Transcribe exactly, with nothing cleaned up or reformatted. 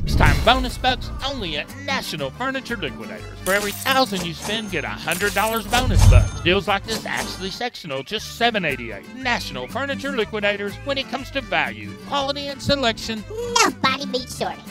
tax time bonus bucks only at National Furniture Liquidators. For every thousand you spend, get one hundred dollars bonus bucks. Deals like this Ashley sectional, just seven eighty-eight. National Furniture Liquidators, when it comes to value, quality, and selection, nobody beats Shorty.